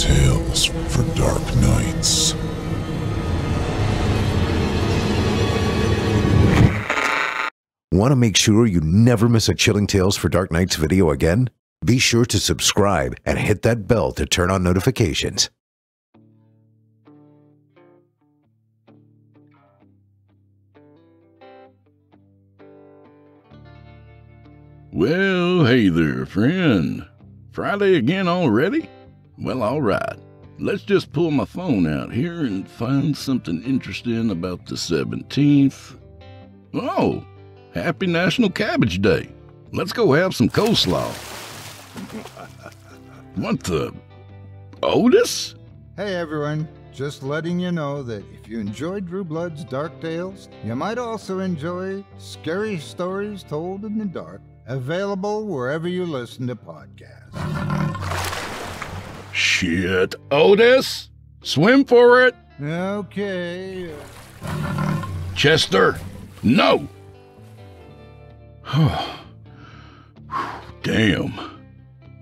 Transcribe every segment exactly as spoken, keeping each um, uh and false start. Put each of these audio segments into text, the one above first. Tales for Dark Nights. Want to make sure you never miss a Chilling Tales for Dark Nights video again? Be sure to subscribe and hit that bell to turn on notifications. Well, hey there, friend. Friday again already? Well, all right. Let's just pull my phone out here and find something interesting about the seventeenth. Oh, happy National Cabbage Day. Let's go have some coleslaw. What the? Otis? Hey, everyone. Just letting you know that if you enjoyed Drew Blood's Dark Tales, you might also enjoy Scary Stories Told in the Dark, available wherever you listen to podcasts. Shit, Otis! Swim for it! Okay. Chester, no! Damn.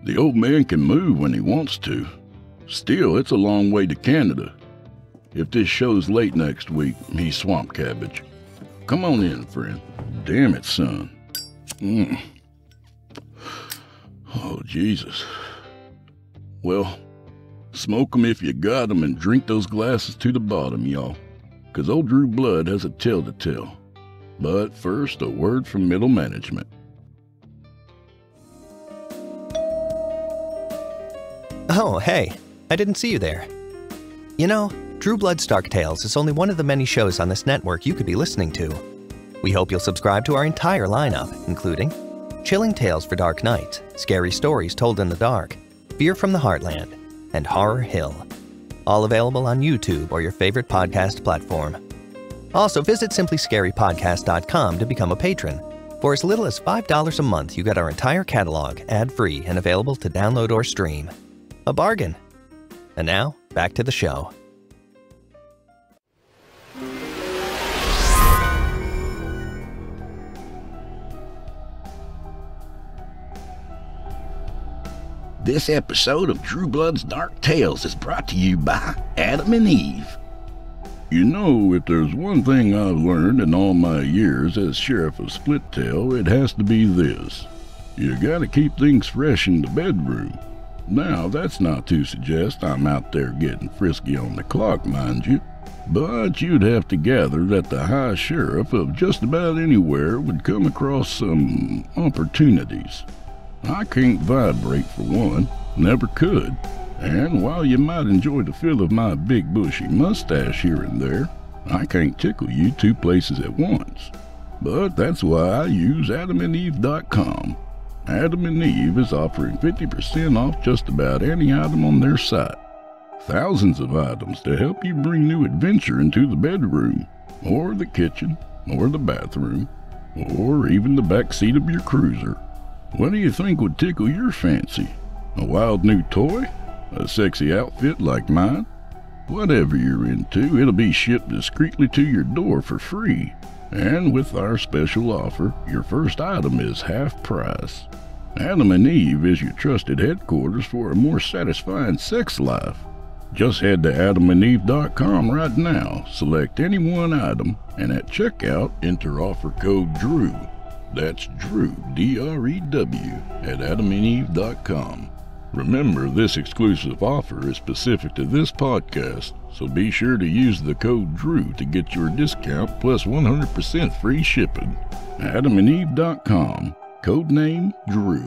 The old man can move when he wants to. Still, it's a long way to Canada. If this show's late next week, he's swamp cabbage. Come on in, friend. Damn it, son. Mm. Oh, Jesus. Well, smoke 'em if you got 'em, and drink those glasses to the bottom, y'all. 'Cause old Drew Blood has a tale to tell. But first, a word from middle management. Oh, hey. I didn't see you there. You know, Drew Blood's Dark Tales is only one of the many shows on this network you could be listening to. We hope you'll subscribe to our entire lineup, including Chilling Tales for Dark Nights, Scary Stories Told in the Dark, Fear from the Heartland, and Horror Hill. All available on YouTube or your favorite podcast platform. Also, visit simply scary podcast dot com to become a patron. For as little as five dollars a month, you get our entire catalog, ad-free, and available to download or stream. A bargain. And now, back to the show. This episode of Drew Blood's Dark Tales is brought to you by Adam and Eve. You know, if there's one thing I've learned in all my years as sheriff of Splittail, it has to be this. You gotta keep things fresh in the bedroom. Now, that's not to suggest I'm out there getting frisky on the clock, mind you, but you'd have to gather that the high sheriff of just about anywhere would come across some opportunities. I can't vibrate for one, never could, and while you might enjoy the feel of my big bushy mustache here and there, I can't tickle you two places at once. But that's why I use Adam and Eve dot com. Adam and Eve is offering fifty percent off just about any item on their site. Thousands of items to help you bring new adventure into the bedroom, or the kitchen, or the bathroom, or even the back seat of your cruiser. What do you think would tickle your fancy? A wild new toy? A sexy outfit like mine? Whatever you're into, it'll be shipped discreetly to your door for free. And with our special offer, your first item is half price. Adam and Eve is your trusted headquarters for a more satisfying sex life. Just head to Adam and Eve dot com right now, select any one item, and at checkout, enter offer code DREW. That's DREW, D R E W, at Adam and Eve dot com. Remember, this exclusive offer is specific to this podcast, so be sure to use the code DREW to get your discount plus one hundred percent free shipping. Adam and Eve dot com, codename DREW.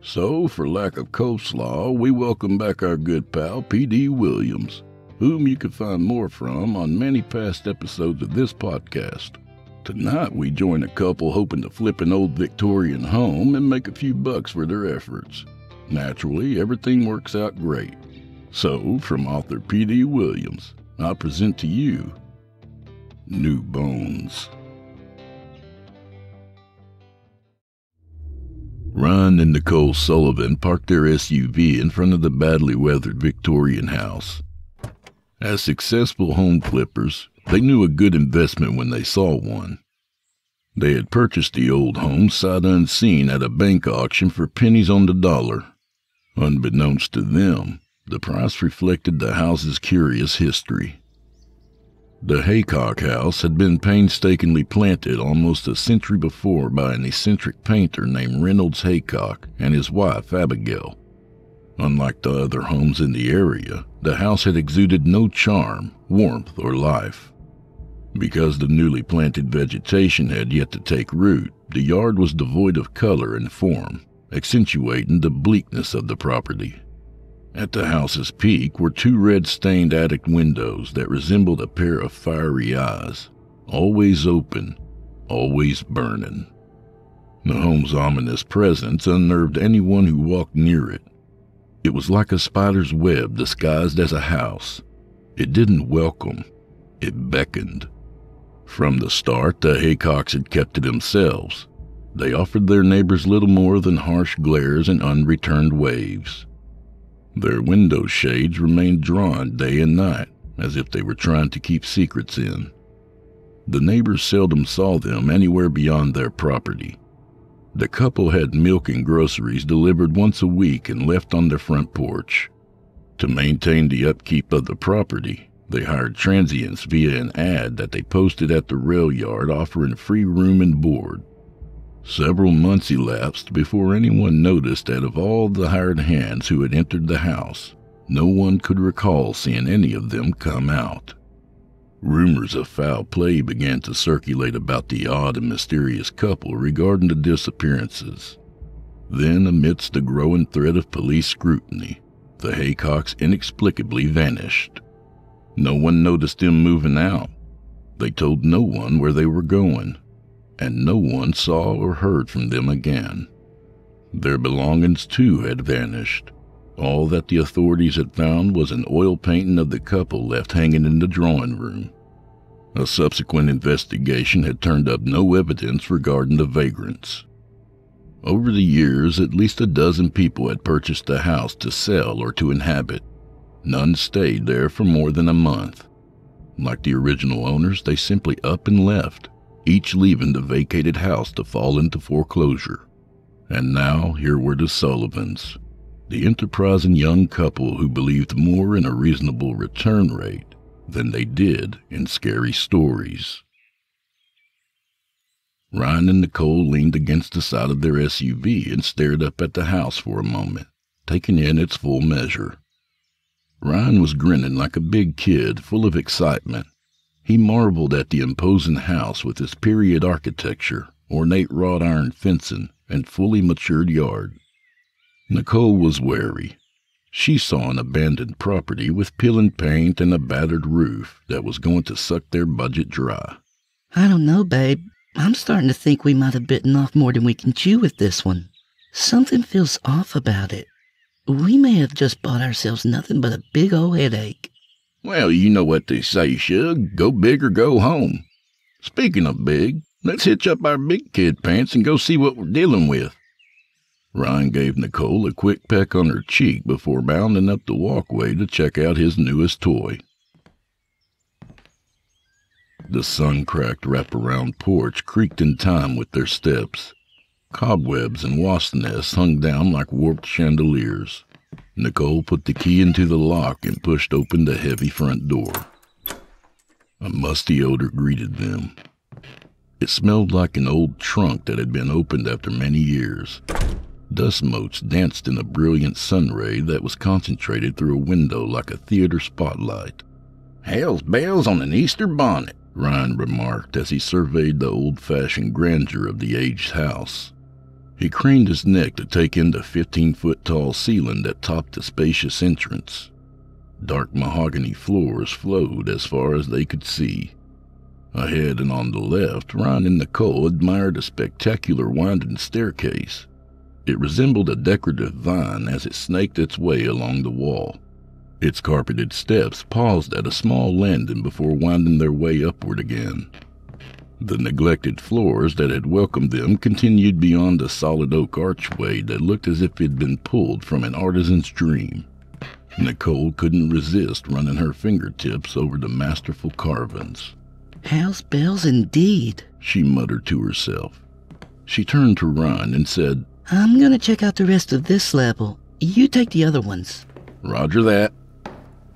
So, for lack of coleslaw, we welcome back our good pal, P D Williams, whom you can find more from on many past episodes of this podcast. Tonight, we join a couple hoping to flip an old Victorian home and make a few bucks for their efforts. Naturally, everything works out great. So, from author P D Williams, I present to you, New Bones. Ryan and Nicole Sullivan parked their S U V in front of the badly weathered Victorian house. As successful home flippers, they knew a good investment when they saw one. They had purchased the old home sight unseen at a bank auction for pennies on the dollar. Unbeknownst to them, the price reflected the house's curious history. The Haycock House had been painstakingly planted almost a century before by an eccentric painter named Reynolds Haycock and his wife, Abigail. Unlike the other homes in the area, the house had exuded no charm, warmth, or life. Because the newly planted vegetation had yet to take root, the yard was devoid of color and form, accentuating the bleakness of the property. At the house's peak were two red-stained attic windows that resembled a pair of fiery eyes, always open, always burning. The home's ominous presence unnerved anyone who walked near it. It was like a spider's web disguised as a house. It didn't welcome, it beckoned. From the start, the Haycocks had kept to themselves. They offered their neighbors little more than harsh glares and unreturned waves. Their window shades remained drawn day and night, as if they were trying to keep secrets in. The neighbors seldom saw them anywhere beyond their property. The couple had milk and groceries delivered once a week and left on their front porch. To maintain the upkeep of the property, they hired transients via an ad that they posted at the rail yard offering free room and board. Several months elapsed before anyone noticed that of all the hired hands who had entered the house, no one could recall seeing any of them come out. Rumors of foul play began to circulate about the odd and mysterious couple regarding the disappearances. Then, amidst the growing threat of police scrutiny, the Haycocks inexplicably vanished. No one noticed them moving out. They told no one where they were going, and no one saw or heard from them again. Their belongings, too, had vanished. All that the authorities had found was an oil painting of the couple left hanging in the drawing room. A subsequent investigation had turned up no evidence regarding the vagrants. Over the years, at least a dozen people had purchased the house to sell or to inhabit. None stayed there for more than a month. Like the original owners, they simply up and left, each leaving the vacated house to fall into foreclosure. And now, here were the Sullivans, the enterprising young couple who believed more in a reasonable return rate than they did in scary stories. Ryan and Nicole leaned against the side of their S U V and stared up at the house for a moment, taking in its full measure. Ryan was grinning like a big kid, full of excitement. He marveled at the imposing house with its period architecture, ornate wrought iron fencing, and fully matured yard. Nicole was wary. She saw an abandoned property with peeling paint and a battered roof that was going to suck their budget dry. I don't know, babe. I'm starting to think we might have bitten off more than we can chew with this one. Something feels off about it. We may have just bought ourselves nothing but a big old headache. Well, you know what they say, Shug. Go big or go home. Speaking of big, let's hitch up our big kid pants and go see what we're dealing with. Ryan gave Nicole a quick peck on her cheek before bounding up the walkway to check out his newest toy. The sun-cracked wraparound porch creaked in time with their steps. Cobwebs and wasp nests hung down like warped chandeliers. Nicole put the key into the lock and pushed open the heavy front door. A musty odor greeted them. It smelled like an old trunk that had been opened after many years. Dust motes danced in a brilliant sunray that was concentrated through a window like a theater spotlight. "Hell's bells on an Easter bonnet," Ryan remarked as he surveyed the old-fashioned grandeur of the aged house. He craned his neck to take in the fifteen-foot-tall ceiling that topped the spacious entrance. Dark mahogany floors flowed as far as they could see. Ahead and on the left, Ryan and Nicole admired a spectacular winding staircase. It resembled a decorative vine as it snaked its way along the wall. Its carpeted steps paused at a small landing before winding their way upward again. The neglected floors that had welcomed them continued beyond a solid oak archway that looked as if it had been pulled from an artisan's dream. Nicole couldn't resist running her fingertips over the masterful carvings. "House bells indeed," she muttered to herself. She turned to Ron and said, "I'm gonna check out the rest of this level. You take the other ones." "Roger that."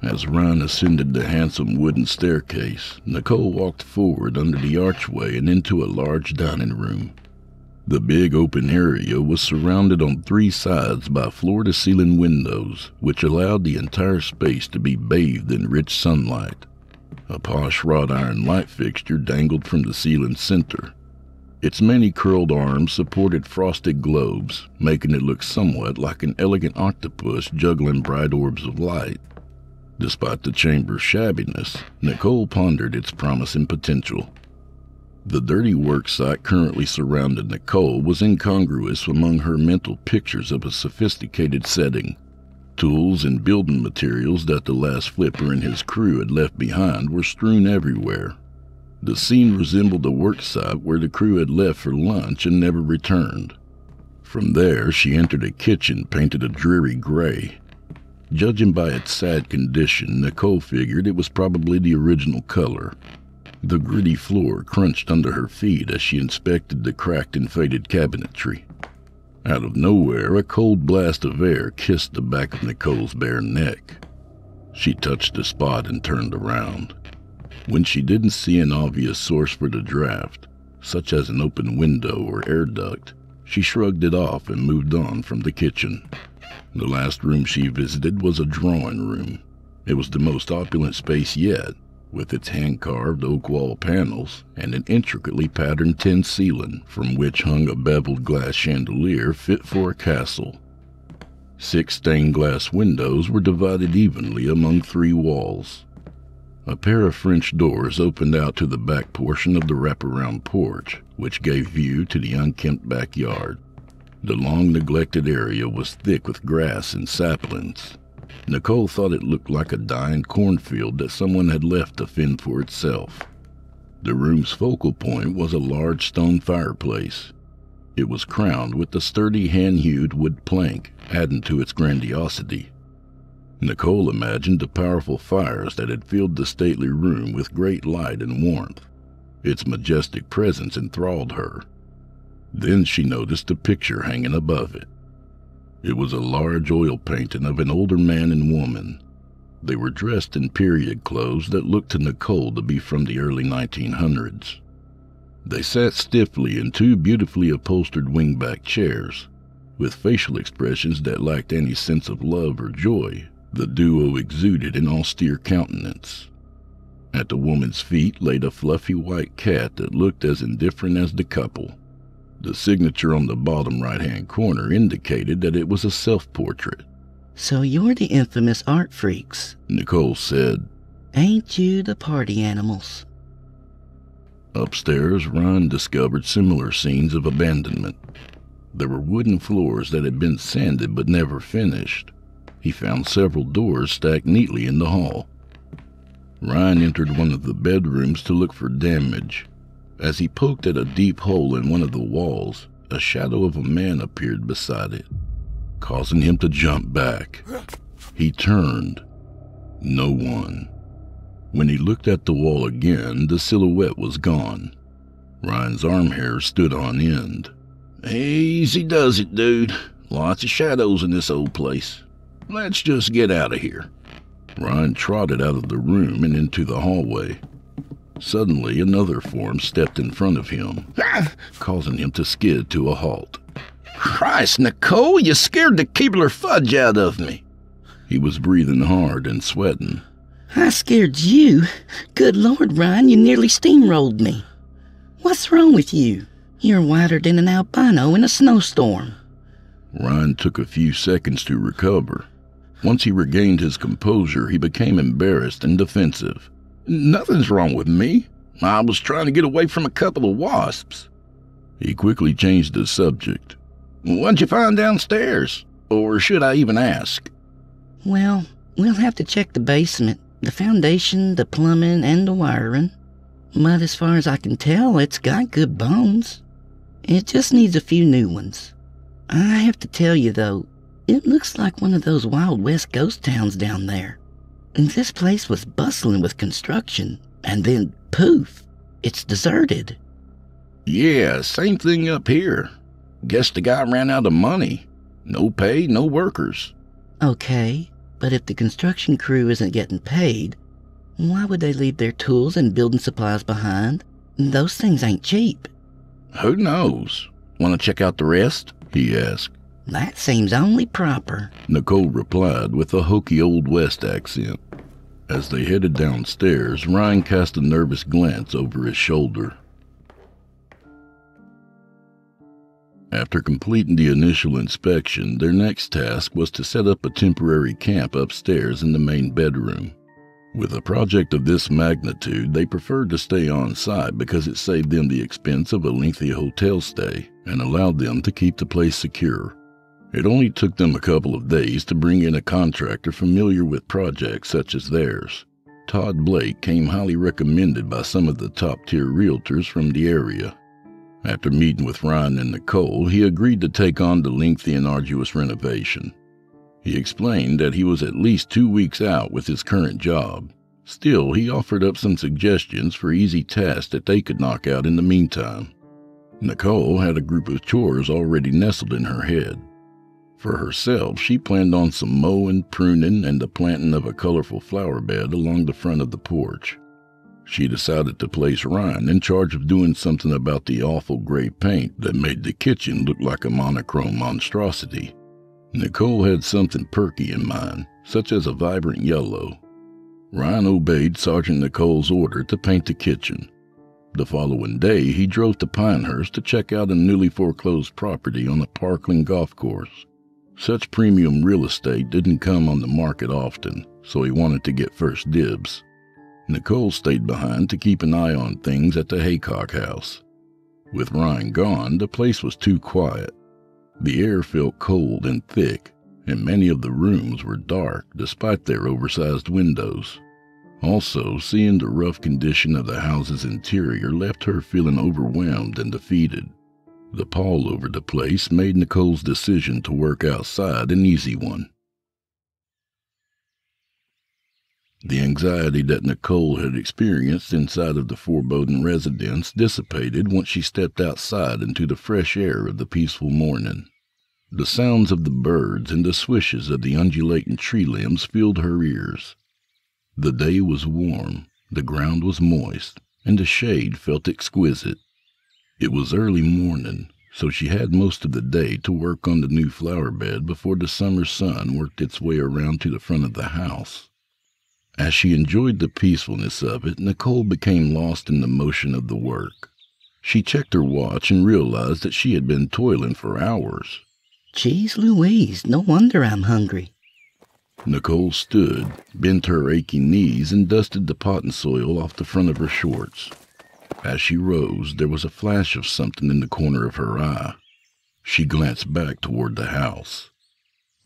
As Ron ascended the handsome wooden staircase, Nicole walked forward under the archway and into a large dining room. The big open area was surrounded on three sides by floor-to-ceiling windows, which allowed the entire space to be bathed in rich sunlight. A posh wrought iron light fixture dangled from the ceiling center. Its many curled arms supported frosted globes, making it look somewhat like an elegant octopus juggling bright orbs of light. Despite the chamber's shabbiness, Nicole pondered its promising potential. The dirty worksite currently surrounding Nicole was incongruous among her mental pictures of a sophisticated setting. Tools and building materials that the last flipper and his crew had left behind were strewn everywhere. The scene resembled a worksite where the crew had left for lunch and never returned. From there, she entered a kitchen painted a dreary gray. Judging by its sad condition, Nicole figured it was probably the original color. The gritty floor crunched under her feet as she inspected the cracked and faded cabinetry. Out of nowhere, a cold blast of air kissed the back of Nicole's bare neck. She touched the spot and turned around. When she didn't see an obvious source for the draft, such as an open window or air duct, she shrugged it off and moved on from the kitchen. The last room she visited was a drawing room. It was the most opulent space yet, with its hand-carved oak wall panels and an intricately patterned tin ceiling from which hung a beveled glass chandelier fit for a castle. Six stained glass windows were divided evenly among three walls. A pair of French doors opened out to the back portion of the wraparound porch, which gave view to the unkempt backyard. The long-neglected area was thick with grass and saplings. Nicole thought it looked like a dying cornfield that someone had left to fend for itself. The room's focal point was a large stone fireplace. It was crowned with a sturdy hand-hewed wood plank, adding to its grandiosity. Nicole imagined the powerful fires that had filled the stately room with great light and warmth. Its majestic presence enthralled her. Then she noticed a picture hanging above it. It was a large oil painting of an older man and woman. They were dressed in period clothes that looked to Nicole to be from the early nineteen hundreds. They sat stiffly in two beautifully upholstered wingback chairs. With facial expressions that lacked any sense of love or joy, the duo exuded an austere countenance. At the woman's feet laid a fluffy white cat that looked as indifferent as the couple. The signature on the bottom right-hand corner indicated that it was a self-portrait. "So you're the infamous art freaks," Nicole said. "Ain't you the party animals?" Upstairs, Ryan discovered similar scenes of abandonment. There were wooden floors that had been sanded but never finished. He found several doors stacked neatly in the hall. Ryan entered one of the bedrooms to look for damage. As he poked at a deep hole in one of the walls, a shadow of a man appeared beside it, causing him to jump back. He turned. No one. When he looked at the wall again, the silhouette was gone. Ryan's arm hair stood on end. "Easy does it, dude. Lots of shadows in this old place. Let's just get out of here." Ryan trotted out of the room and into the hallway. Suddenly, another form stepped in front of him, causing him to skid to a halt. "Christ, Nicole, you scared the Keebler fudge out of me." He was breathing hard and sweating. "I scared you? Good Lord, Ryan, you nearly steamrolled me. What's wrong with you? You're whiter than an albino in a snowstorm." Ryan took a few seconds to recover. Once he regained his composure, he became embarrassed and defensive. "Nothing's wrong with me. I was trying to get away from a couple of wasps." He quickly changed the subject. "What'd you find downstairs? Or should I even ask?" "Well, we'll have to check the basement, the foundation, the plumbing, and the wiring. But as far as I can tell, it's got good bones. It just needs a few new ones. I have to tell you, though, it looks like one of those Wild West ghost towns down there. And this place was bustling with construction, and then, poof, it's deserted. Yeah, same thing up here. Guess the guy ran out of money. No pay, no workers. Okay, but if the construction crew isn't getting paid, why would they leave their tools and building supplies behind? Those things ain't cheap. Who knows? Want to check out the rest? He asked. That seems only proper, Nicole replied with a hokey Old West accent. As they headed downstairs, Ryan cast a nervous glance over his shoulder. After completing the initial inspection, their next task was to set up a temporary camp upstairs in the main bedroom. With a project of this magnitude, they preferred to stay on site because it saved them the expense of a lengthy hotel stay and allowed them to keep the place secure. It only took them a couple of days to bring in a contractor familiar with projects such as theirs. Todd Blake came highly recommended by some of the top-tier realtors from the area. After meeting with Ryan and Nicole, he agreed to take on the lengthy and arduous renovation. He explained that he was at least two weeks out with his current job. Still, he offered up some suggestions for easy tasks that they could knock out in the meantime. Nicole had a group of chores already nestled in her head. For herself, she planned on some mowing, pruning, and the planting of a colorful flower bed along the front of the porch. She decided to place Ryan in charge of doing something about the awful gray paint that made the kitchen look like a monochrome monstrosity. Nicole had something perky in mind, such as a vibrant yellow. Ryan obeyed Sergeant Nicole's order to paint the kitchen. The following day, he drove to Pinehurst to check out a newly foreclosed property on the Parkland golf course. Such premium real estate didn't come on the market often, so he wanted to get first dibs. Nicole stayed behind to keep an eye on things at the Haycock house. With Ryan gone, the place was too quiet. The air felt cold and thick, and many of the rooms were dark despite their oversized windows. Also, seeing the rough condition of the house's interior left her feeling overwhelmed and defeated. The pall over the place made Nicole's decision to work outside an easy one. The anxiety that Nicole had experienced inside of the foreboding residence dissipated once she stepped outside into the fresh air of the peaceful morning. The sounds of the birds and the swishes of the undulating tree limbs filled her ears. The day was warm, the ground was moist, and the shade felt exquisite. It was early morning, so she had most of the day to work on the new flower bed before the summer sun worked its way around to the front of the house. As she enjoyed the peacefulness of it, Nicole became lost in the motion of the work. She checked her watch and realized that she had been toiling for hours. Jeez Louise, no wonder I'm hungry. Nicole stood, bent her aching knees, and dusted the pot and soil off the front of her shorts. As she rose, there was a flash of something in the corner of her eye. She glanced back toward the house.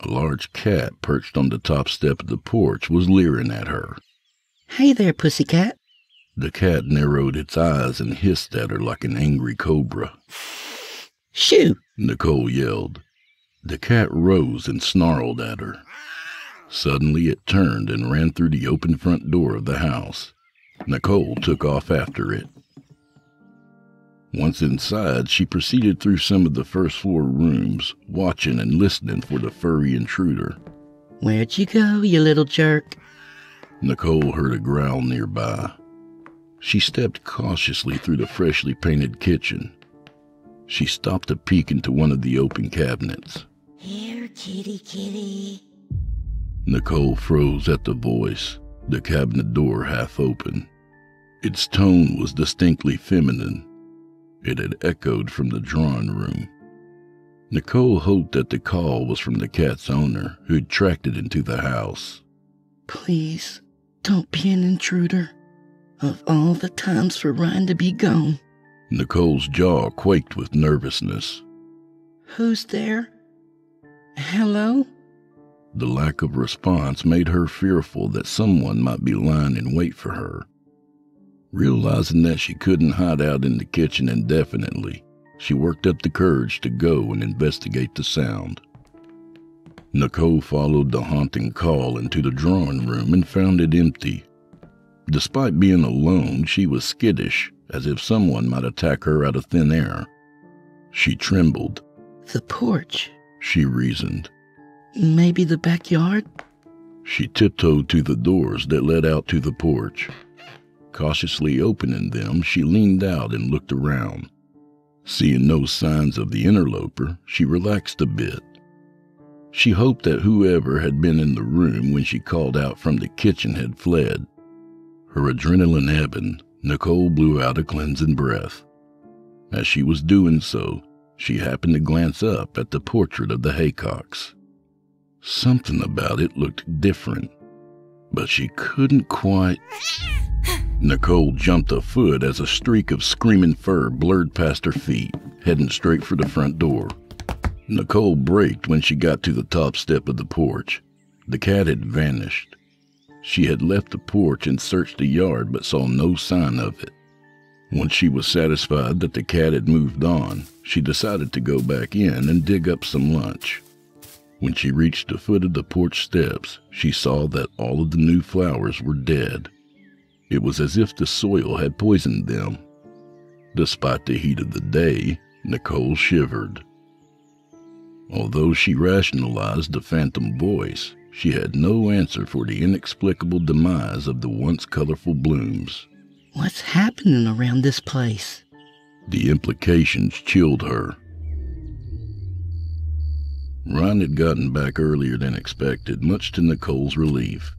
A large cat perched on the top step of the porch was leering at her. Hey there, pussycat. The cat narrowed its eyes and hissed at her like an angry cobra. Shoo! Nicole yelled. The cat rose and snarled at her. Suddenly it turned and ran through the open front door of the house. Nicole took off after it. Once inside, she proceeded through some of the first-floor rooms, watching and listening for the furry intruder. Where'd you go, you little jerk? Nicole heard a growl nearby. She stepped cautiously through the freshly painted kitchen. She stopped to peek into one of the open cabinets. Here, kitty, kitty. Nicole froze at the voice, the cabinet door half open. Its tone was distinctly feminine. It had echoed from the drawing room. Nicole hoped that the call was from the cat's owner, who'd tracked it into the house. Please, don't be an intruder. Of all the times for Ryan to be gone. Nicole's jaw quaked with nervousness. Who's there? Hello? The lack of response made her fearful that someone might be lying in wait for her. Realizing that she couldn't hide out in the kitchen indefinitely, she worked up the courage to go and investigate the sound. Nicole followed the haunting call into the drawing room and found it empty. Despite being alone, she was skittish, as if someone might attack her out of thin air. She trembled. The porch, she reasoned. Maybe the backyard? She tiptoed to the doors that led out to the porch. Cautiously opening them, she leaned out and looked around. Seeing no signs of the interloper, she relaxed a bit. She hoped that whoever had been in the room when she called out from the kitchen had fled. Her adrenaline ebbing, Nicole blew out a cleansing breath. As she was doing so, she happened to glance up at the portrait of the Haycocks. Something about it looked different, but she couldn't quite... Nicole jumped a foot as a streak of screaming fur blurred past her feet, heading straight for the front door. Nicole braked when she got to the top step of the porch. The cat had vanished. She had left the porch and searched the yard but saw no sign of it. When she was satisfied that the cat had moved on, she decided to go back in and dig up some lunch. When she reached the foot of the porch steps, she saw that all of the new flowers were dead. It was as if the soil had poisoned them. Despite the heat of the day, Nicole shivered. Although she rationalized the phantom voice, she had no answer for the inexplicable demise of the once colorful blooms. What's happening around this place? The implications chilled her. Ryan had gotten back earlier than expected, much to Nicole's relief.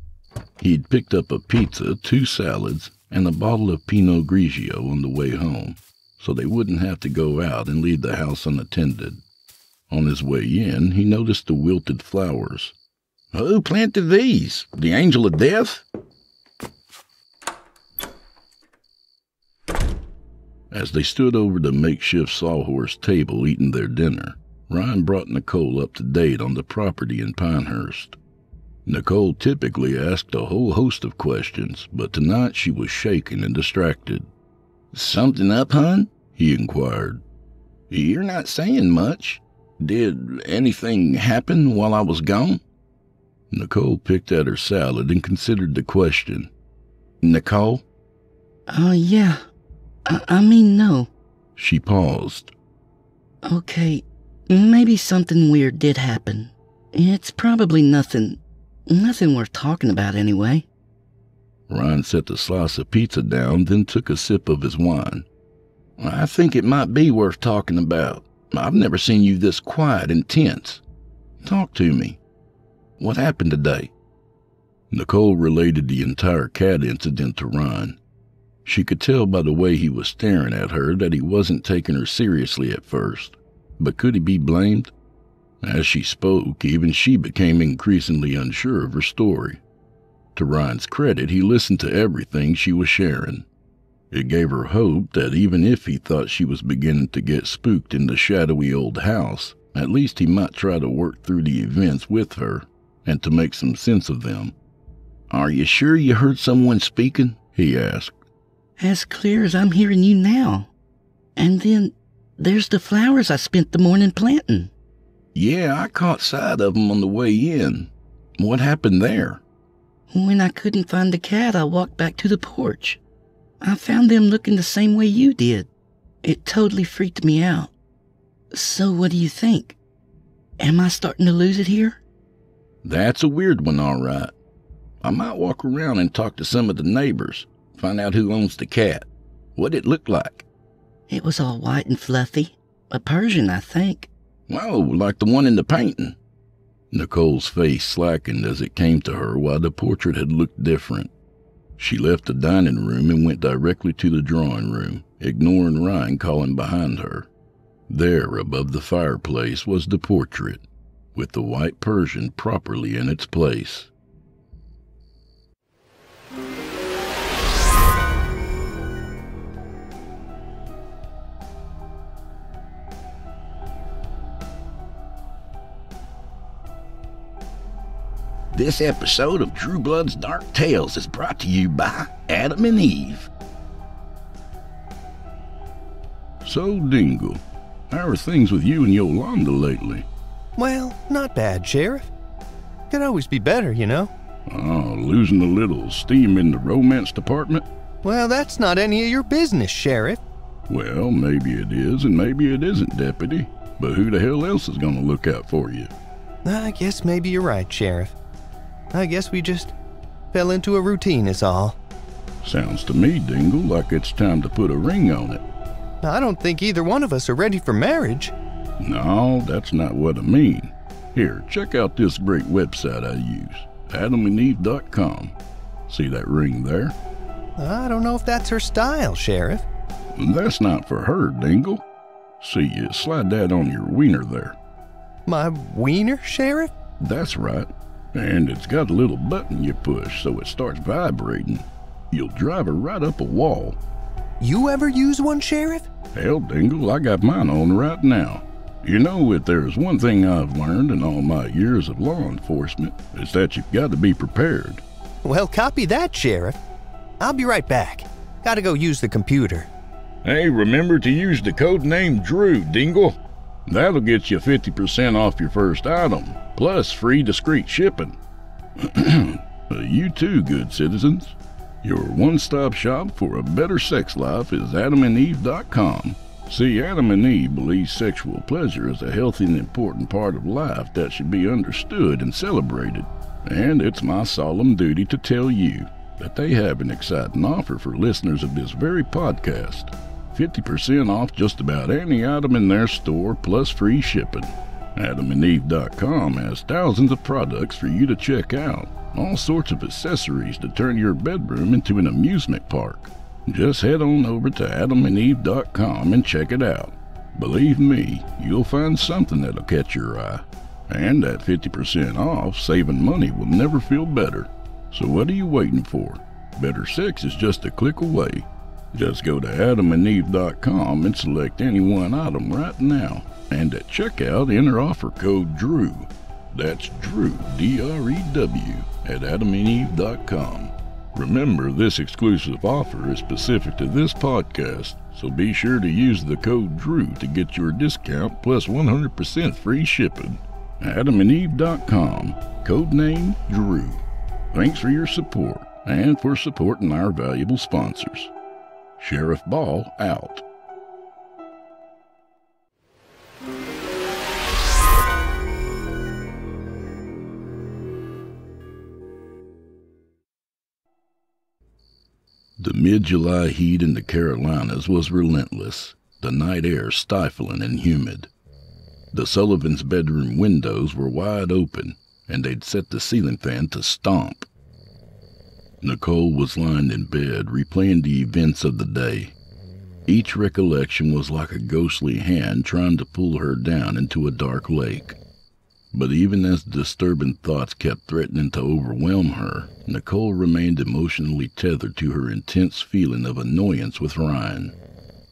He'd picked up a pizza, two salads, and a bottle of Pinot Grigio on the way home, so they wouldn't have to go out and leave the house unattended. On his way in, he noticed the wilted flowers. Who planted these? The angel of death? As they stood over the makeshift sawhorse table eating their dinner, Ryan brought Nicole up to date on the property in Pinehurst. Nicole typically asked a whole host of questions, but tonight she was shaken and distracted. Something up, hon? He inquired. You're not saying much. Did anything happen while I was gone? Nicole picked at her salad and considered the question. Nicole? Oh, uh, yeah. I, I mean, no. She paused. Okay, maybe something weird did happen. It's probably nothing... Nothing worth talking about, anyway. Ryan set the slice of pizza down, then took a sip of his wine. I think it might be worth talking about. I've never seen you this quiet and tense. Talk to me. What happened today? Nicole related the entire cat incident to Ryan. She could tell by the way he was staring at her that he wasn't taking her seriously at first. But could he be blamed? As she spoke, even she became increasingly unsure of her story. To Ryan's credit, he listened to everything she was sharing. It gave her hope that even if he thought she was beginning to get spooked in the shadowy old house, at least he might try to work through the events with her and to make some sense of them. Are you sure you heard someone speaking? He asked. As clear as I'm hearing you now. And then there's the flowers I spent the morning planting. Yeah, I caught sight of them on the way in. What happened there? When I couldn't find the cat, I walked back to the porch. I found them looking the same way you did. It totally freaked me out. So what do you think? Am I starting to lose it here? That's a weird one, all right. I might walk around and talk to some of the neighbors, find out who owns the cat. What'd it look like? It was all white and fluffy. A Persian, I think. Whoa, like the one in the painting. Nicole's face slackened as it came to her why the portrait had looked different. She left the dining room and went directly to the drawing room, ignoring Ryan calling behind her. There, above the fireplace, was the portrait, with the white Persian properly in its place. This episode of Drew Blood's Dark Tales is brought to you by Adam and Eve. So, Dingle, how are things with you and Yolanda lately? Well, not bad, Sheriff. Could always be better, you know. Oh, losing a little steam in the romance department? Well, that's not any of your business, Sheriff. Well, maybe it is and maybe it isn't, Deputy. But who the hell else is gonna look out for you? I guess maybe you're right, Sheriff. I guess we just fell into a routine is all. Sounds to me, Dingle, like it's time to put a ring on it. I don't think either one of us are ready for marriage. No, that's not what I mean. Here, check out this great website I use, Adam and Eve dot com. See that ring there? I don't know if that's her style, Sheriff. That's not for her, Dingle. See, you slide that on your wiener there. My wiener, Sheriff? That's right. And it's got a little button you push so it starts vibrating. You'll drive her right up a wall. You ever use one, Sheriff? Hell, Dingle, I got mine on right now. You know, if there's one thing I've learned in all my years of law enforcement, it's that you've got to be prepared. Well, copy that, Sheriff. I'll be right back. Gotta go use the computer. Hey, remember to use the code name Drew, Dingle. That'll get you fifty percent off your first item, plus free discreet shipping. You too, good citizens. Your one-stop shop for a better sex life is Adam and Eve dot com. See, Adam and Eve believe sexual pleasure is a healthy and important part of life that should be understood and celebrated. And it's my solemn duty to tell you that they have an exciting offer for listeners of this very podcast. fifty percent off just about any item in their store, plus free shipping. Adam and Eve dot com has thousands of products for you to check out, all sorts of accessories to turn your bedroom into an amusement park. Just head on over to Adam and Eve dot com and check it out. Believe me, you'll find something that'll catch your eye. And at fifty percent off, saving money will never feel better. So what are you waiting for? Better sex is just a click away. Just go to Adam and Eve dot com and select any one item right now. And at checkout, enter offer code Drew. That's Drew, D R E W, at Adam and Eve dot com. Remember, this exclusive offer is specific to this podcast, so be sure to use the code Drew to get your discount plus one hundred percent free shipping. Adam and Eve dot com, codename Drew. Thanks for your support and for supporting our valuable sponsors. Sheriff Ball out. The mid-July heat in the Carolinas was relentless, the night air stifling and humid. The Sullivans' bedroom windows were wide open, and they'd set the ceiling fan to stomp. Nicole was lying in bed, replaying the events of the day. Each recollection was like a ghostly hand trying to pull her down into a dark lake. But even as the disturbing thoughts kept threatening to overwhelm her, Nicole remained emotionally tethered to her intense feeling of annoyance with Ryan.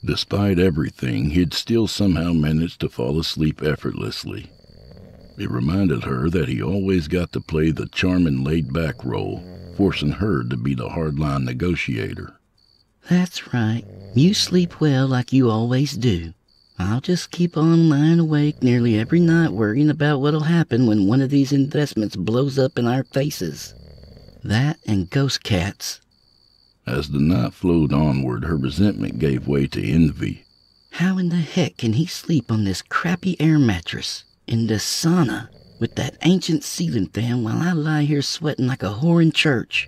Despite everything, he'd still somehow managed to fall asleep effortlessly. It reminded her that he always got to play the charming laid-back role, forcing her to be the hardline negotiator. That's right. You sleep well like you always do. I'll just keep on lying awake nearly every night worrying about what'll happen when one of these investments blows up in our faces. That and ghost cats. As the night flowed onward, her resentment gave way to envy. How in the heck can he sleep on this crappy air mattress, in the sauna, with that ancient ceiling fan while I lie here sweating like a whore in church?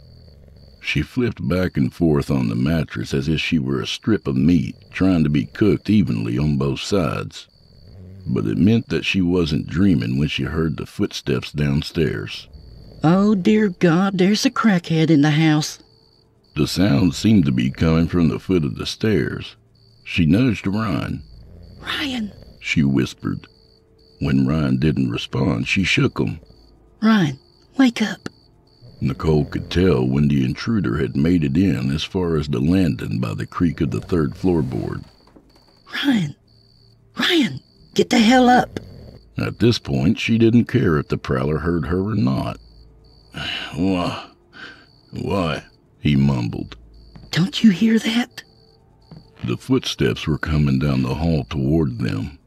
She flipped back and forth on the mattress as if she were a strip of meat, trying to be cooked evenly on both sides. But it meant that she wasn't dreaming when she heard the footsteps downstairs. Oh, dear God, there's a crackhead in the house. The sound seemed to be coming from the foot of the stairs. She nudged Ryan. Ryan, she whispered. When Ryan didn't respond, she shook him. Ryan, wake up. Nicole could tell when the intruder had made it in as far as the landing by the creak of the third floorboard. Ryan! Ryan! Get the hell up! At this point, she didn't care if the prowler heard her or not. Why? Why? He mumbled. Don't you hear that? The footsteps were coming down the hall toward them.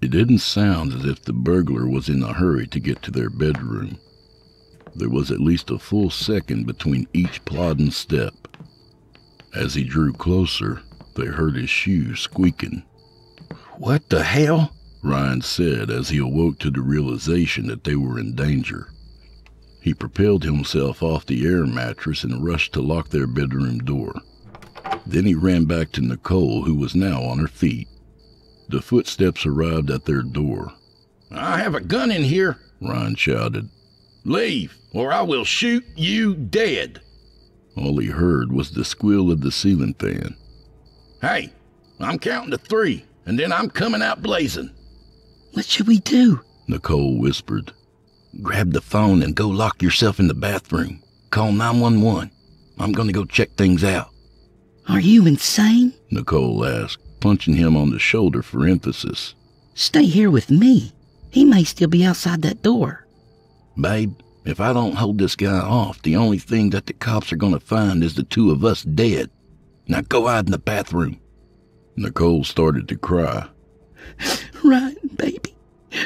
It didn't sound as if the burglar was in a hurry to get to their bedroom. There was at least a full second between each plodding step. As he drew closer, they heard his shoes squeaking. "What the hell?" Ryan said as he awoke to the realization that they were in danger. He propelled himself off the air mattress and rushed to lock their bedroom door. Then he ran back to Nicole, who was now on her feet. The footsteps arrived at their door. "I have a gun in here," Ryan shouted. "Leave, or I will shoot you dead." All he heard was the squeal of the ceiling fan. "Hey, I'm counting to three, and then I'm coming out blazing." "What should we do?" Nicole whispered. "Grab the phone and go lock yourself in the bathroom. Call nine one one. I'm going to go check things out." "Are you insane?" Nicole asked, punching him on the shoulder for emphasis. "Stay here with me. He may still be outside that door." "Babe, if I don't hold this guy off, the only thing that the cops are going to find is the two of us dead. Now go hide in the bathroom." Nicole started to cry. "Ryan, baby,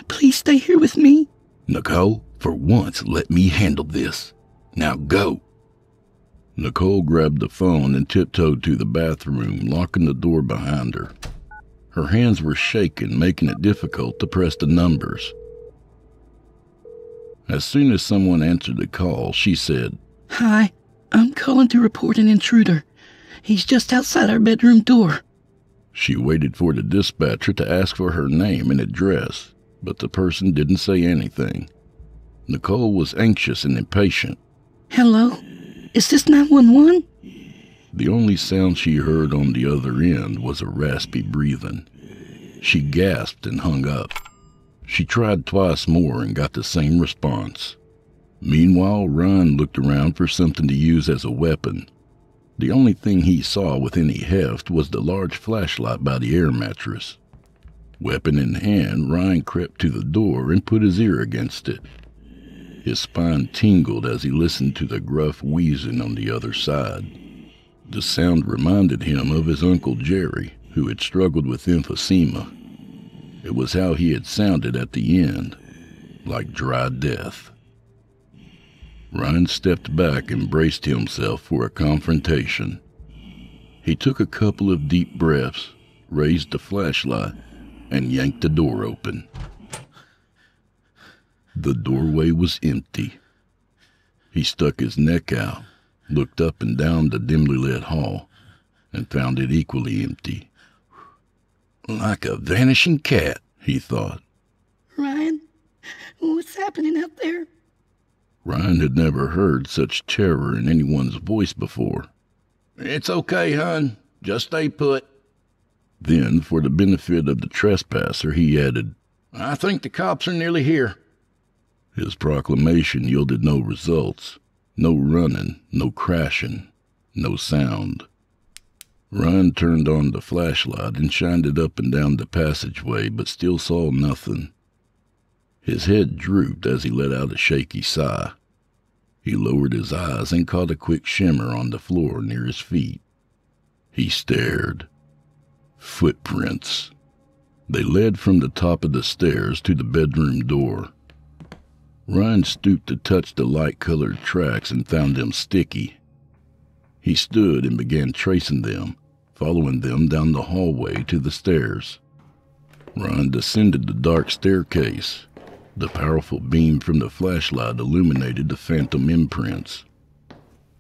please stay here with me." "Nicole, for once, let me handle this. Now go." Nicole grabbed the phone and tiptoed to the bathroom, locking the door behind her. Her hands were shaking, making it difficult to press the numbers. As soon as someone answered the call, she said, "Hi, I'm calling to report an intruder. He's just outside our bedroom door." She waited for the dispatcher to ask for her name and address, but the person didn't say anything. Nicole was anxious and impatient. "Hello? Is this nine one one? The only sound she heard on the other end was a raspy breathing. She gasped and hung up. She tried twice more and got the same response. Meanwhile, Ryan looked around for something to use as a weapon. The only thing he saw with any heft was the large flashlight by the air mattress. Weapon in hand, Ryan crept to the door and put his ear against it. His spine tingled as he listened to the gruff wheezing on the other side. The sound reminded him of his Uncle Jerry, who had struggled with emphysema. It was how he had sounded at the end, like dry death. Ryan stepped back and braced himself for a confrontation. He took a couple of deep breaths, raised the flashlight, and yanked the door open. The doorway was empty. He stuck his neck out, looked up and down the dimly lit hall, and found it equally empty. "Like a vanishing cat," he thought. "Ryan, what's happening out there?" Ryan had never heard such terror in anyone's voice before. "It's okay, hon. Just stay put." Then, for the benefit of the trespasser, he added, "I think the cops are nearly here." His proclamation yielded no results, no running, no crashing, no sound. Ryan turned on the flashlight and shined it up and down the passageway, but still saw nothing. His head drooped as he let out a shaky sigh. He lowered his eyes and caught a quick shimmer on the floor near his feet. He stared. Footprints. They led from the top of the stairs to the bedroom door. Ryan stooped to touch the light-colored tracks and found them sticky. He stood and began tracing them, following them down the hallway to the stairs. Ryan descended the dark staircase. The powerful beam from the flashlight illuminated the phantom imprints.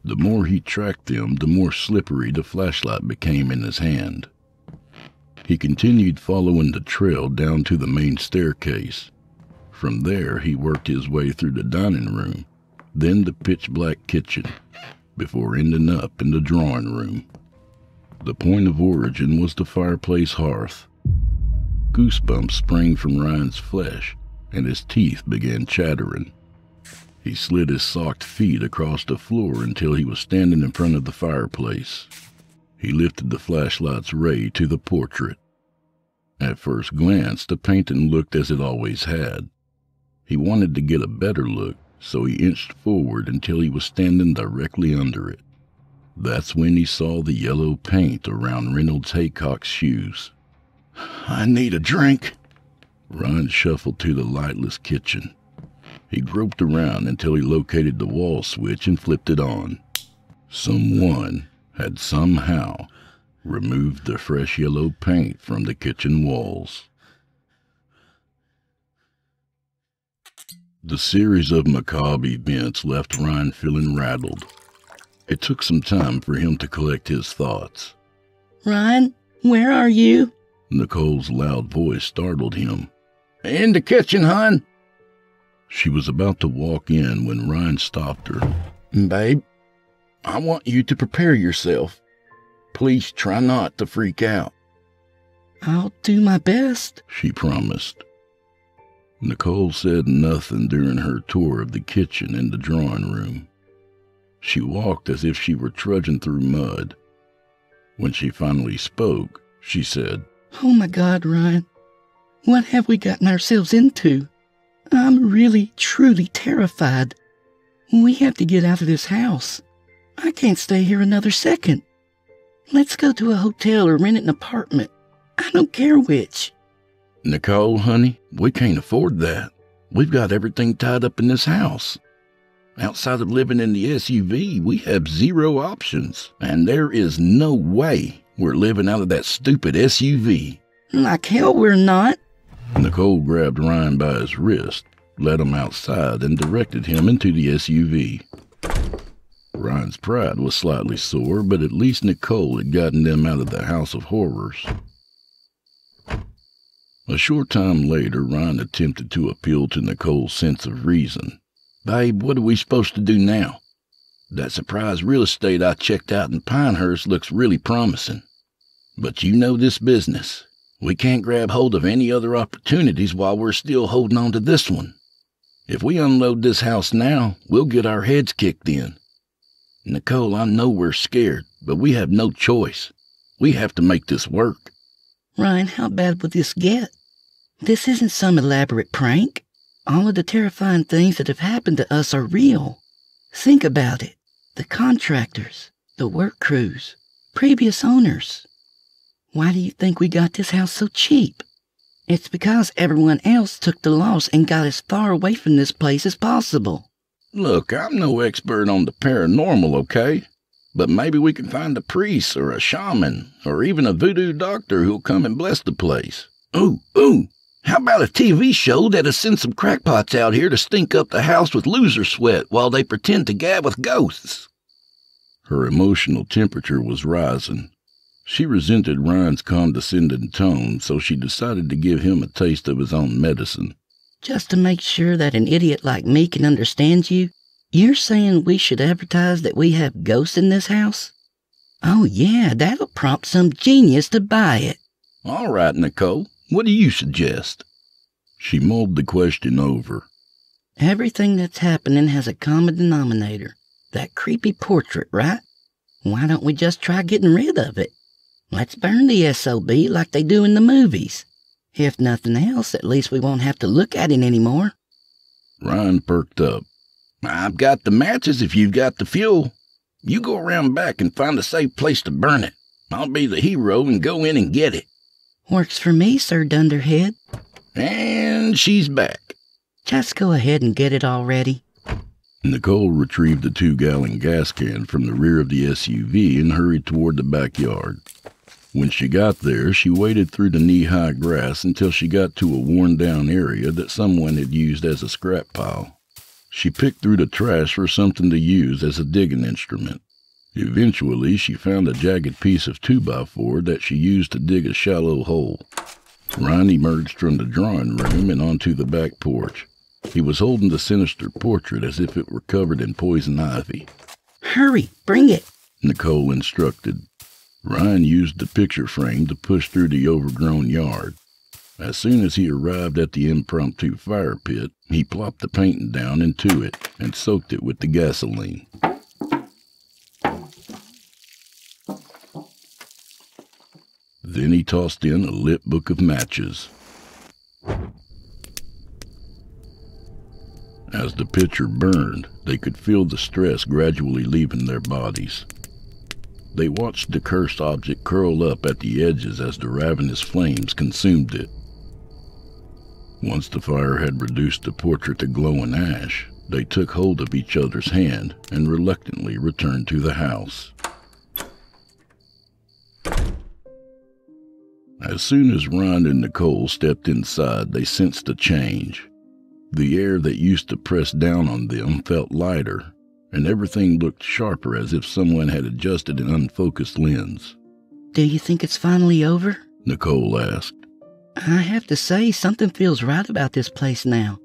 The more he tracked them, the more slippery the flashlight became in his hand. He continued following the trail down to the main staircase. From there, he worked his way through the dining room, then the pitch-black kitchen, before ending up in the drawing room. The point of origin was the fireplace hearth. Goosebumps sprang from Ryan's flesh, and his teeth began chattering. He slid his socked feet across the floor until he was standing in front of the fireplace. He lifted the flashlight's ray to the portrait. At first glance, the painting looked as it always had. He wanted to get a better look, so he inched forward until he was standing directly under it. That's when he saw the yellow paint around Reynolds Haycock's shoes. "I need a drink." Ryan shuffled to the lightless kitchen. He groped around until he located the wall switch and flipped it on. Someone had somehow removed the fresh yellow paint from the kitchen walls. The series of macabre events left Ryan feeling rattled. It took some time for him to collect his thoughts. "Ryan, where are you?" Nicole's loud voice startled him. "In the kitchen, hon." She was about to walk in when Ryan stopped her. "Babe, I want you to prepare yourself. Please try not to freak out." "I'll do my best," she promised. Nicole said nothing during her tour of the kitchen and the drawing room. She walked as if she were trudging through mud. When she finally spoke, she said, "Oh my God, Ryan, what have we gotten ourselves into? I'm really, truly terrified. We have to get out of this house. I can't stay here another second. Let's go to a hotel or rent an apartment. I don't care which." "Nicole, honey, we can't afford that. We've got everything tied up in this house. Outside of living in the S U V, we have zero options, and there is no way we're living out of that stupid S U V." "Like hell we're not." Nicole grabbed Ryan by his wrist, led him outside, and directed him into the S U V. Ryan's pride was slightly sore, but at least Nicole had gotten them out of the house of horrors. A short time later, Ryan attempted to appeal to Nicole's sense of reason. "Babe, what are we supposed to do now? That surprise real estate I checked out in Pinehurst looks really promising. But you know this business. We can't grab hold of any other opportunities while we're still holding on to this one. If we unload this house now, we'll get our heads kicked in. Nicole, I know we're scared, but we have no choice. We have to make this work." "Ryan, how bad will this get? This isn't some elaborate prank. All of the terrifying things that have happened to us are real. Think about it. The contractors, the work crews, previous owners. Why do you think we got this house so cheap? It's because everyone else took the loss and got as far away from this place as possible." "Look, I'm no expert on the paranormal, okay? But maybe we can find a priest or a shaman or even a voodoo doctor who'll come and bless the place." "Ooh, ooh! How about a T V show that'll send some crackpots out here to stink up the house with loser sweat while they pretend to gab with ghosts?" Her emotional temperature was rising. She resented Ryan's condescending tone, so she decided to give him a taste of his own medicine. "Just to make sure that an idiot like me can understand you, you're saying we should advertise that we have ghosts in this house? Oh yeah, that'll prompt some genius to buy it." "All right, Nicole. What do you suggest?" She mulled the question over. "Everything that's happening has a common denominator. That creepy portrait, right? Why don't we just try getting rid of it? Let's burn the S O B like they do in the movies. If nothing else, at least we won't have to look at it anymore." Ryan perked up. "I've got the matches if you've got the fuel. You go around back and find a safe place to burn it. I'll be the hero and go in and get it." "Works for me, Sir Dunderhead." And she's back. "Just go ahead and get it already." Nicole retrieved the two-gallon gas can from the rear of the S U V and hurried toward the backyard. When she got there, she waded through the knee-high grass until she got to a worn-down area that someone had used as a scrap pile. She picked through the trash for something to use as a digging instrument. Eventually, she found a jagged piece of two by four that she used to dig a shallow hole. Ryan emerged from the drawing room and onto the back porch. He was holding the sinister portrait as if it were covered in poison ivy. "Hurry, bring it," Nicole instructed. Ryan used the picture frame to push through the overgrown yard. As soon as he arrived at the impromptu fire pit, he plopped the painting down into it and soaked it with the gasoline. Then he tossed in a lit book of matches. As the picture burned, they could feel the stress gradually leaving their bodies. They watched the cursed object curl up at the edges as the ravenous flames consumed it. Once the fire had reduced the portrait to glowing ash, they took hold of each other's hand and reluctantly returned to the house. As soon as Ryan and Nicole stepped inside, they sensed a change. The air that used to press down on them felt lighter, and everything looked sharper, as if someone had adjusted an unfocused lens. "Do you think it's finally over?" Nicole asked. "I have to say, something feels right about this place now.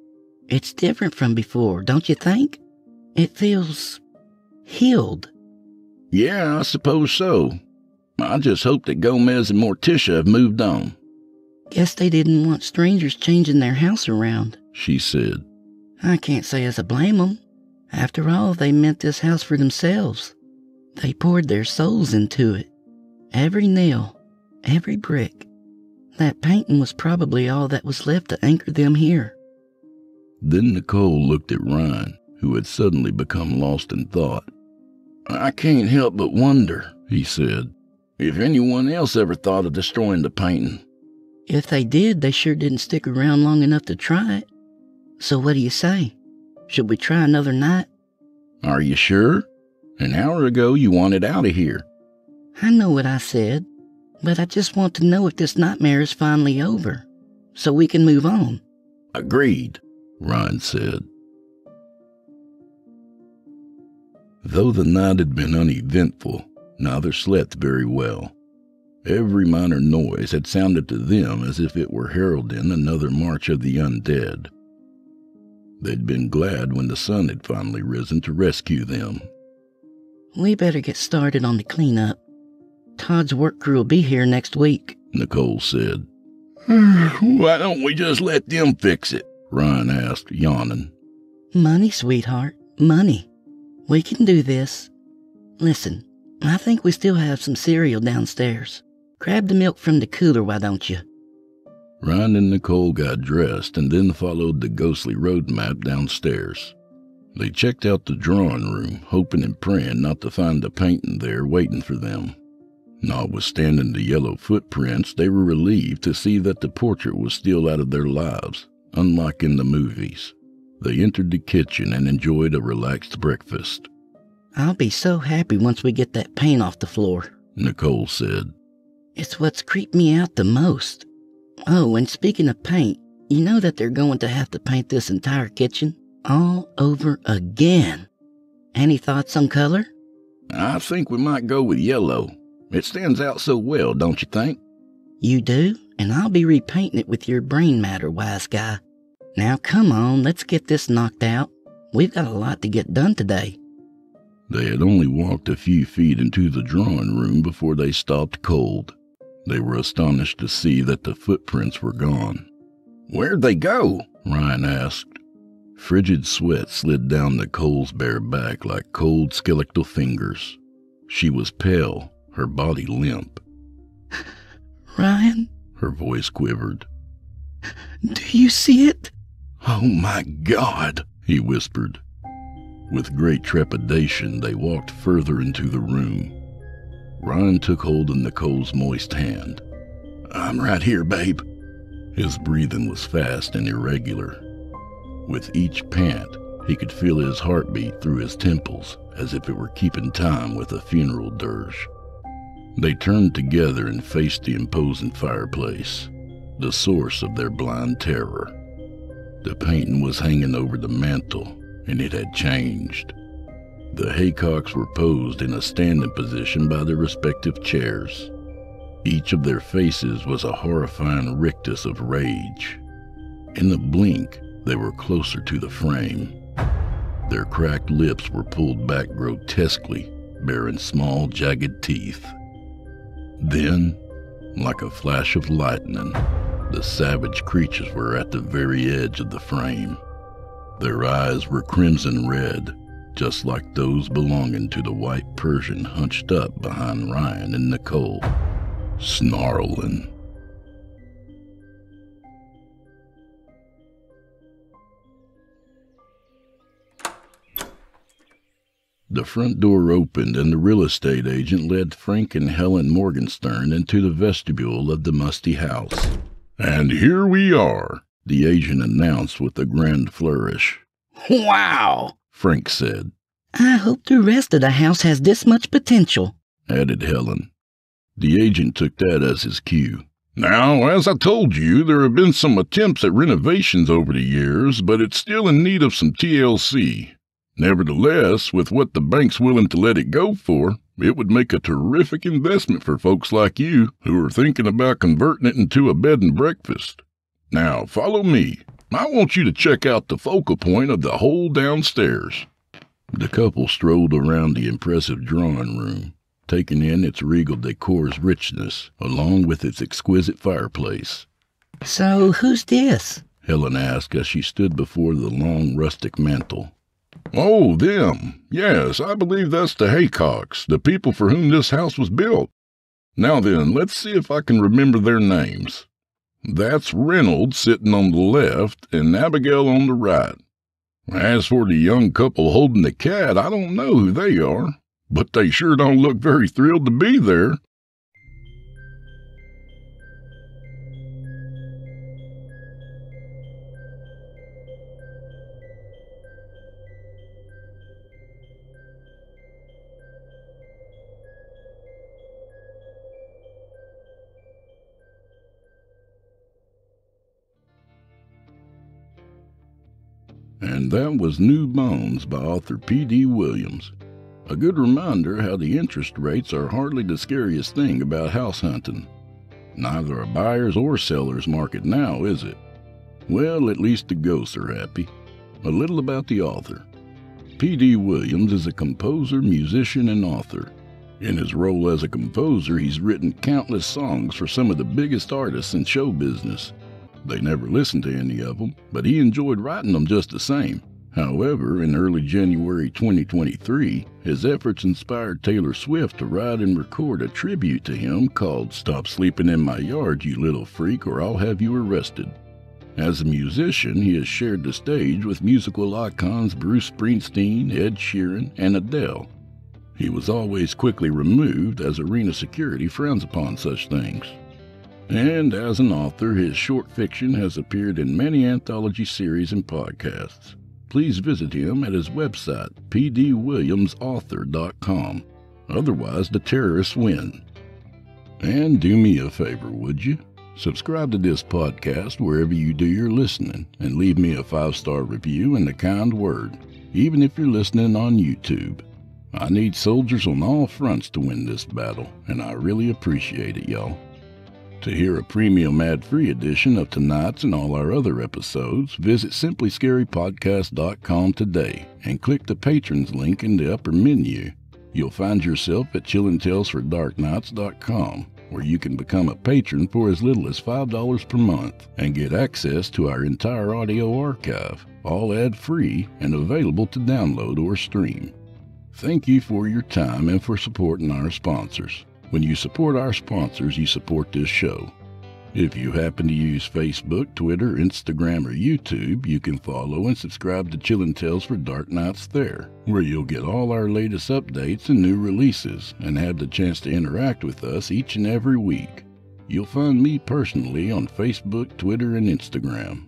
It's different from before, don't you think? It feels healed." "Yeah, I suppose so. I just hope that Gomez and Morticia have moved on." "Guess they didn't want strangers changing their house around," she said. "I can't say as I blame them. After all, they meant this house for themselves. They poured their souls into it. Every nail, every brick. That painting was probably all that was left to anchor them here." Then Nicole looked at Ryan, who had suddenly become lost in thought. "I can't help but wonder," he said, "if anyone else ever thought of destroying the painting." "If they did, they sure didn't stick around long enough to try it. So what do you say? Should we try another night?" "Are you sure? An hour ago you wanted out of here." "I know what I said, but I just want to know if this nightmare is finally over, so we can move on." "Agreed," Ryan said. Though the night had been uneventful, neither slept very well. Every minor noise had sounded to them as if it were heralding another march of the undead. They'd been glad when the sun had finally risen to rescue them. "We better get started on the cleanup. Todd's work crew will be here next week," Nicole said. "Why don't we just let them fix it?" Ryan asked, yawning. "Money, sweetheart, money. We can do this. Listen, I think we still have some cereal downstairs. Grab the milk from the cooler, why don't you?" Ryan and Nicole got dressed and then followed the ghostly road map downstairs. They checked out the drawing room, hoping and praying not to find a painting there waiting for them. Notwithstanding the yellow footprints, they were relieved to see that the portrait was still out of their lives, unlike in the movies. They entered the kitchen and enjoyed a relaxed breakfast. "I'll be so happy once we get that paint off the floor," Nicole said. "It's what's creeped me out the most. Oh, and speaking of paint, you know that they're going to have to paint this entire kitchen all over again. Any thoughts on color?" "I think we might go with yellow. It stands out so well, don't you think?" "You do, and I'll be repainting it with your brain matter, wise guy. Now come on, let's get this knocked out. We've got a lot to get done today." They had only walked a few feet into the drawing room before they stopped cold. They were astonished to see that the footprints were gone. "Where'd they go?" Ryan asked. Frigid sweat slid down Nicole's bare back like cold skeletal fingers. She was pale, her body limp. "Ryan?" Her voice quivered. "Do you see it?" "Oh my God," he whispered. With great trepidation, they walked further into the room. Ryan took hold of Nicole's moist hand. "I'm right here, babe." His breathing was fast and irregular. With each pant, he could feel his heartbeat through his temples, as if it were keeping time with a funeral dirge. They turned together and faced the imposing fireplace, the source of their blind terror. The painting was hanging over the mantel, and it had changed. The Haycocks were posed in a standing position by their respective chairs. Each of their faces was a horrifying rictus of rage. In a blink, they were closer to the frame. Their cracked lips were pulled back grotesquely, bearing small, jagged teeth. Then, like a flash of lightning, the savage creatures were at the very edge of the frame. Their eyes were crimson red, just like those belonging to the white Persian hunched up behind Ryan and Nicole, snarling. The front door opened, and the real estate agent led Frank and Helen Morgenstern into the vestibule of the musty house. "And here we are," the agent announced with a grand flourish. "Wow," Frank said. "I hope the rest of the house has this much potential," added Helen. The agent took that as his cue. "Now, as I told you, there have been some attempts at renovations over the years, but it's still in need of some T L C. Nevertheless, with what the bank's willing to let it go for, it would make a terrific investment for folks like you who are thinking about converting it into a bed and breakfast. Now, follow me. I want you to check out the focal point of the whole downstairs." The couple strolled around the impressive drawing room, taking in its regal decor's richness, along with its exquisite fireplace. "So who's this?" Helen asked as she stood before the long rustic mantel. "Oh, them. Yes, I believe that's the Haycocks, the people for whom this house was built. Now then, let's see if I can remember their names. That's Reynolds sitting on the left and Abigail on the right. As for the young couple holding the cat, I don't know who they are, but they sure don't look very thrilled to be there." And that was New Bones by author P D Williams. A good reminder how the interest rates are hardly the scariest thing about house hunting. Neither a buyer's or seller's market now, is it? Well, at least the ghosts are happy. A little about the author. P D Williams is a composer, musician, and author. In his role as a composer, he's written countless songs for some of the biggest artists in show business. They never listened to any of them, but he enjoyed writing them just the same. However, in early January twenty twenty-three, his efforts inspired Taylor Swift to write and record a tribute to him called "Stop Sleeping in My Yard, You Little Freak, or I'll Have You Arrested." As a musician, he has shared the stage with musical icons Bruce Springsteen, Ed Sheeran, and Adele. He was always quickly removed, as arena security frowns upon such things. And as an author, his short fiction has appeared in many anthology series and podcasts. Please visit him at his website, p d williams author dot com. Otherwise, the terrorists win. And do me a favor, would you? Subscribe to this podcast wherever you do your listening, and leave me a five-star review and a kind word, even if you're listening on YouTube. I need soldiers on all fronts to win this battle, and I really appreciate it, y'all. To hear a premium ad-free edition of tonight's and all our other episodes, visit simply scary podcast dot com today and click the Patrons link in the upper menu. You'll find yourself at chilling tales for dark nights dot com, where you can become a patron for as little as five dollars per month and get access to our entire audio archive, all ad-free and available to download or stream. Thank you for your time and for supporting our sponsors. When you support our sponsors, you support this show. If you happen to use Facebook, Twitter, Instagram, or YouTube, you can follow and subscribe to Chilling Tales for Dark Nights there, where you'll get all our latest updates and new releases and have the chance to interact with us each and every week. You'll find me personally on Facebook, Twitter, and Instagram.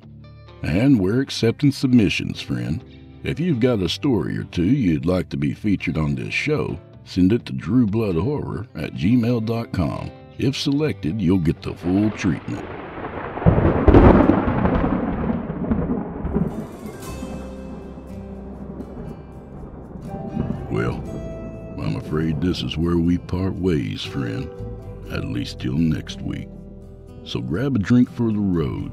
And we're accepting submissions, friend. If you've got a story or two you'd like to be featured on this show, send it to drew blood horror at gmail dot com. If selected, you'll get the full treatment. Well, I'm afraid this is where we part ways, friend. At least till next week. So grab a drink for the road.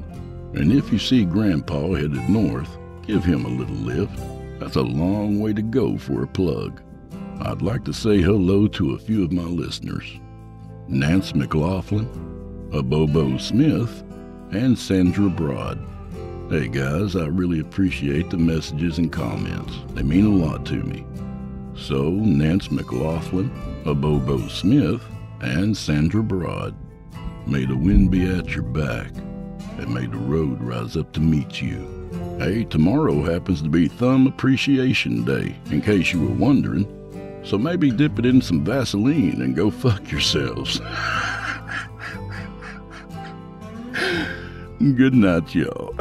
And if you see Grandpa headed north, give him a little lift. That's a long way to go for a plug. I'd like to say hello to a few of my listeners: Nance McLaughlin, Abobo Smith, and Sandra Broad. Hey guys, I really appreciate the messages and comments. They mean a lot to me. So, Nance McLaughlin, Abobo Smith, and Sandra Broad, may the wind be at your back, and may the road rise up to meet you. Hey, tomorrow happens to be Thumb Appreciation Day, in case you were wondering. so maybe dip it in some Vaseline and go fuck yourselves. Good night, y'all.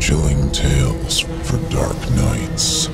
Chilling Tales for Dark Nights.